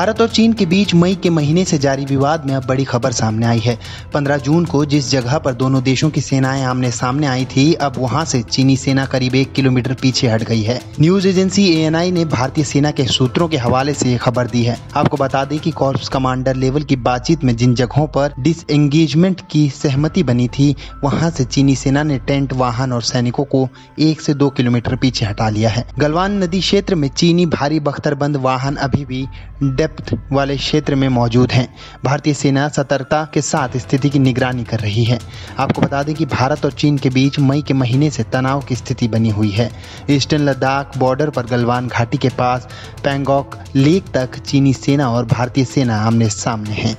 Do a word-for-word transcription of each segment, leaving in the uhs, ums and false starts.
भारत और चीन के बीच मई के महीने से जारी विवाद में अब बड़ी खबर सामने आई है। पंद्रह जून को जिस जगह पर दोनों देशों की सेनाएं आमने सामने आई थी, अब वहां से चीनी सेना करीब एक किलोमीटर पीछे हट गई है। News agency A N I ने भारतीय सेना के सूत्रों के हवाले से ये खबर दी है। आपको बता दें कि कॉर्प्स कमांडर लेवल की बातचीत में जिन जगहों पर डिसएंगेजमेंट की सहमति बनी थी, वहाँ से चीनी सेना ने टेंट, वाहन और सैनिकों को एक से दो किलोमीटर पीछे हटा लिया है। गलवान नदी क्षेत्र में चीनी भारी बख्तरबंद वाहन अभी भी डेप्थ वाले क्षेत्र में मौजूद हैं। भारतीय सेना सतर्कता के साथ स्थिति की निगरानी कर रही है। आपको बता दें कि भारत और चीन के बीच मई के महीने से तनाव की स्थिति बनी हुई है। ईस्टर्न लद्दाख बॉर्डर पर गलवान घाटी के पास पैंगोंग लेक तक चीनी सेना और भारतीय सेना आमने सामने हैं।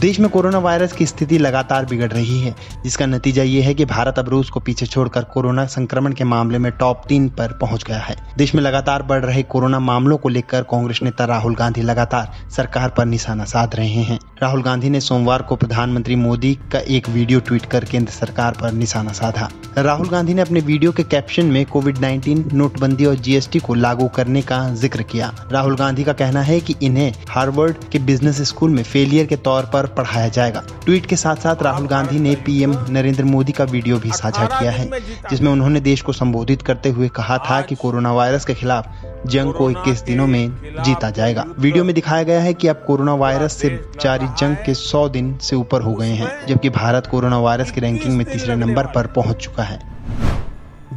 देश में कोरोना वायरस की स्थिति लगातार बिगड़ रही है, जिसका नतीजा ये है कि भारत अब रूस को पीछे छोड़कर कोरोना संक्रमण के मामले में टॉप तीन पर पहुंच गया है। देश में लगातार बढ़ रहे कोरोना मामलों को लेकर कांग्रेस नेता राहुल गांधी लगातार सरकार पर निशाना साध रहे हैं। राहुल गांधी ने सोमवार को प्रधानमंत्री मोदी का एक वीडियो ट्वीट कर केंद्र सरकार पर निशाना साधा। राहुल गांधी ने अपने वीडियो के कैप्शन में कोविड नाइन्टीन, नोटबंदी और जी एस टी को लागू करने का जिक्र किया। राहुल गांधी का कहना है कि इन्हें हार्वर्ड के बिजनेस स्कूल में फेलियर के तौर पर पढ़ाया जाएगा। ट्वीट के साथ साथ राहुल गांधी ने पी एम नरेंद्र मोदी का वीडियो भी साझा किया है, जिसमें उन्होंने देश को संबोधित करते हुए कहा था कि कोरोना वायरस के खिलाफ जंग को इक्कीस दिनों में जीता जाएगा। वीडियो में दिखाया गया है कि अब कोरोना वायरस से जारी जंग के सौ दिन से ऊपर हो गए हैं, जबकि भारत कोरोना वायरस की रैंकिंग में तीसरे नंबर पर पहुंच चुका है।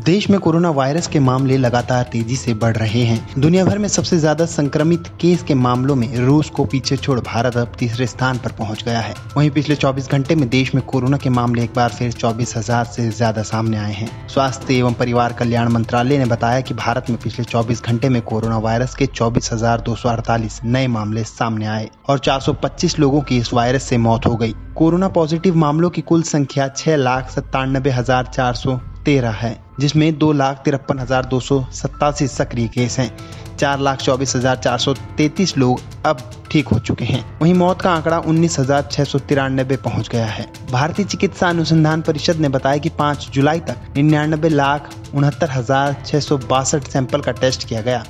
देश में कोरोना वायरस के मामले लगातार तेजी से बढ़ रहे हैं। दुनिया भर में सबसे ज्यादा संक्रमित केस के मामलों में रूस को पीछे छोड़ भारत अब तीसरे स्थान पर पहुंच गया है। वहीं पिछले चौबीस घंटे में देश में कोरोना के मामले एक बार फिर चौबीस हज़ार से ज्यादा सामने आए हैं। स्वास्थ्य एवं परिवार कल्याण मंत्रालय ने बताया कि भारत में पिछले चौबीस घंटे में कोरोना वायरस के चौबीस हजार दो सौ अड़तालीस नए मामले सामने आए और चार सौ पच्चीस लोगों की इस वायरस से मौत हो गयी। कोरोना पॉजिटिव मामलों की कुल संख्या छह लाख सत्तानबे हजार चार सौ तेरह है, जिसमें दो लाख तिरपन हजार दो सौ सतासी सक्रिय केस हैं। चार लाख चौबीस हजार चार सौ तैतीस लोग अब ठीक हो चुके हैं। वहीं मौत का आंकड़ा उन्नीस हजार छह सौ तिरानबे पहुँच गया है। भारतीय चिकित्सा अनुसंधान परिषद ने बताया कि पाँच जुलाई तक निन्यानबे लाख उनहत्तर हजार छह सौ बासठ सैंपल का टेस्ट किया गया,